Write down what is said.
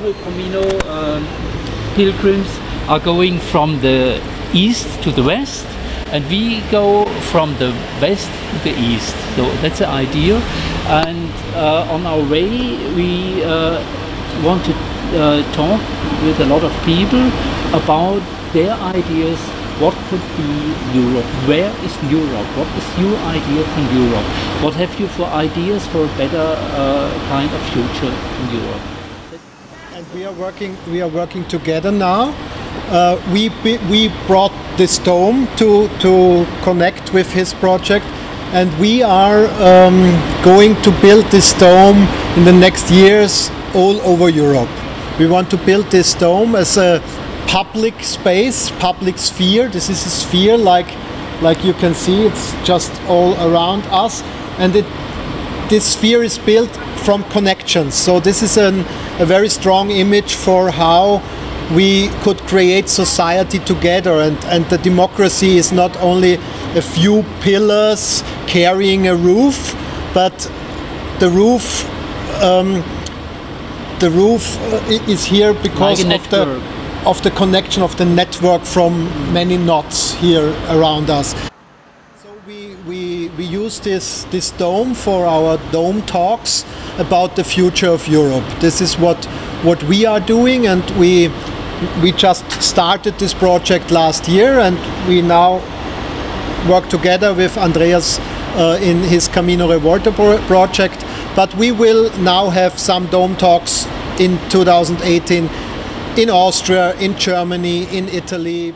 whole Camino pilgrims are going from the east to the west, and we go from the west to the east. So that's the idea. And on our way we want to talk with a lot of people about their ideas. What could be Europe? Where is Europe? What is your idea from Europe? What have you for ideas for a better kind of future in Europe? And we are working together now. We brought this tome to connect with his project, and we are going to build this tome in the next years all over Europe. We want to build this tome as a public space, public sphere. This is a sphere like you can see, it's just all around us, and this sphere is built from connections. So this is a very strong image for how we could create society together, and the democracy is not only a few pillars carrying a roof, but the roof is here because of the connection of the network from many knots here around us. So we use this dome for our dome talks about the future of Europe. This is what we are doing, and we just started this project last year, and we now work together with Andreas in his Camino Revolta project. But we will now have some dome talks in 2018 in Austria, in Germany, in Italy.